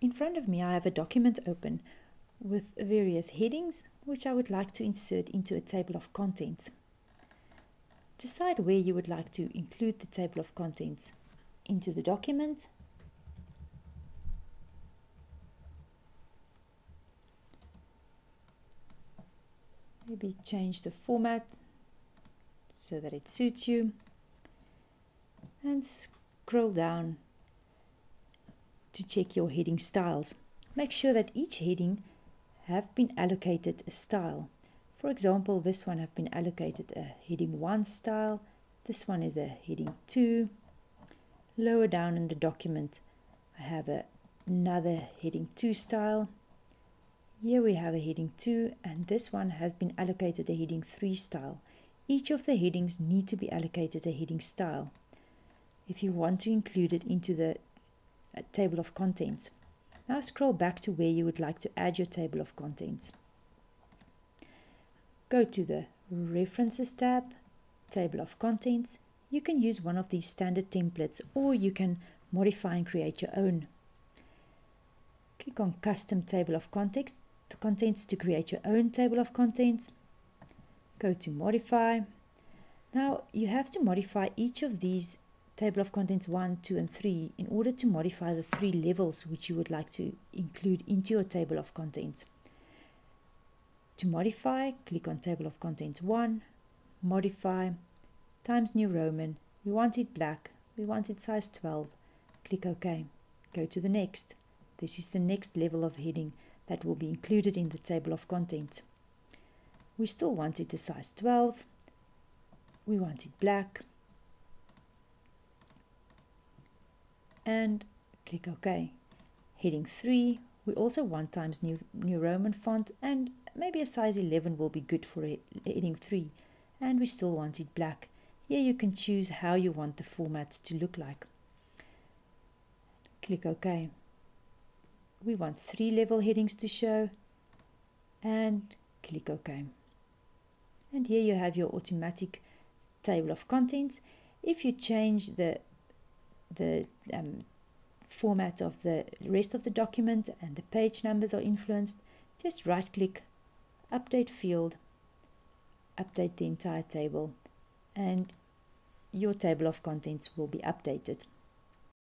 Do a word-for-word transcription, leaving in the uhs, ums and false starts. In front of me, I have a document open with various headings, which I would like to insert into a table of contents. Decide where you would like to include the table of contents into the document. Maybe change the format so that it suits you, and scroll down to check your heading styles. Make sure that each heading have been allocated a style. For example, this one have been allocated a heading one style, this one is a heading two. Lower down in the document I have a, another heading two style. Here we have a heading two, and this one has been allocated a heading three style. Each of the headings need to be allocated a heading style if you want to include it into the uh, table of contents. Now scroll back to where you would like to add your table of contents. Go to the References tab, Table of Contents. You can use one of these standard templates, or you can modify and create your own. Click on Custom Table of Contents to create your own table of contents. Go to Modify. Now you have to modify each of these table of contents one, two and three in order to modify the three levels which you would like to include into your table of contents. To modify, click on Table of Contents one, Modify, Times New Roman, we want it black, we want it size twelve, click OK. Go to the next. This is the next level of heading that will be included in the table of contents. We still want it a size twelve, we want it black, and click OK. Heading three, we also want Times New, New Roman font, and maybe a size eleven will be good for heading three, and we still want it black. Here you can choose how you want the format to look like. Click OK. We want three level headings to show, and click OK. And here you have your automatic table of contents. If you change the, the um, format of the rest of the document and the page numbers are influenced, just right click, update field, update the entire table, and your table of contents will be updated.